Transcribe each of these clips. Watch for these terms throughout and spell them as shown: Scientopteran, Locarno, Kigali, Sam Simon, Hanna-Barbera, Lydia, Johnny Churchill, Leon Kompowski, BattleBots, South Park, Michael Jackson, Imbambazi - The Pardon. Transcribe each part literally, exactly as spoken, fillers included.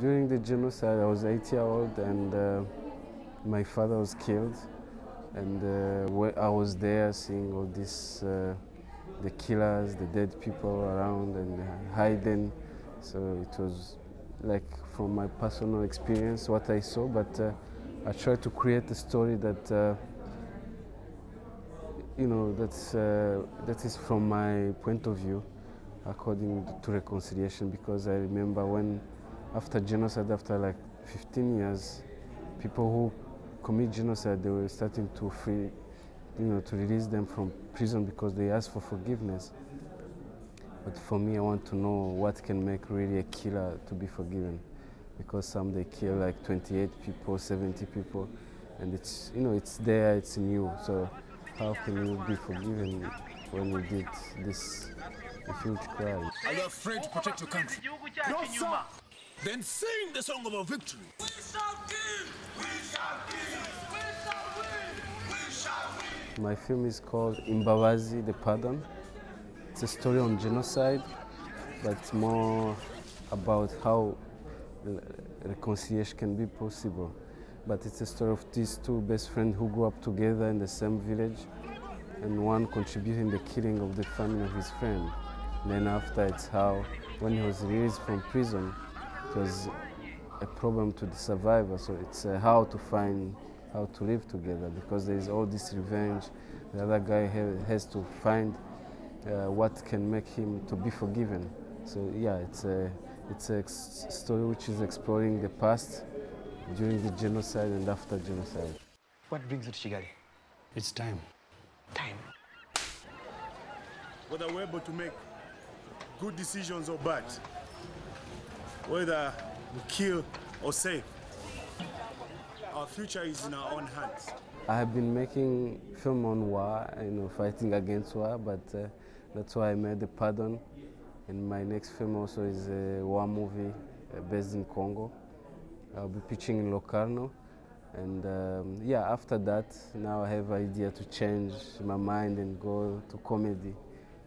During the genocide, I was eight years old, and uh, my father was killed. And uh, I was there seeing all this, uh, the killers, the dead people around and hiding. So it was like from my personal experience what I saw, but uh, I tried to create a story that, uh, you know, that's, uh, that is from my point of view, according to reconciliation, because I remember when, after genocide, after like fifteen years, people who commit genocide, they were starting to free, you know, to release them from prison because they asked for forgiveness. But for me, I want to know what can make really a killer to be forgiven, because some they kill like twenty-eight people, seventy people, and it's, you know, it's there, it's new. So how can you be forgiven when you did this huge crime? Are you afraid to protect your country? No, sir. Then sing the song of our victory. We shall give. We shall give. We shall win. We shall win. My film is called Imbabazi, The Pardon. It's a story on genocide, but more about how reconciliation can be possible. But it's a story of these two best friends who grew up together in the same village, and one contributing the killing of the family of his friend. And then after, it's how, when he was released from prison, it was a problem to the survivor. So it's uh, how to find how to live together, because there is all this revenge. The other guy ha has to find uh, what can make him to be forgiven. So yeah, it's a it's a story which is exploring the past during the genocide and after genocide. What brings you to Kigali? It's time. Time. Whether we're able to make good decisions or bad, whether we kill or save, our future is in our own hands. I have been making film on war, you know, fighting against war, but uh, that's why I made The Pardon. And my next film also is a war movie uh, based in Congo. I'll be pitching in Locarno. And um, yeah, after that, now I have idea to change my mind and go to comedy,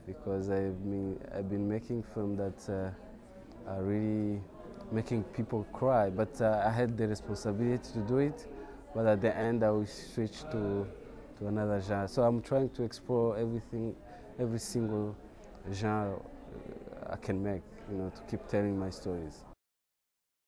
because I've been, I've been making film that uh, are really making people cry. But uh, I had the responsibility to do it, but at the end I will switch to, to another genre. So I'm trying to explore everything, every single genre I can make, you know, to keep telling my stories.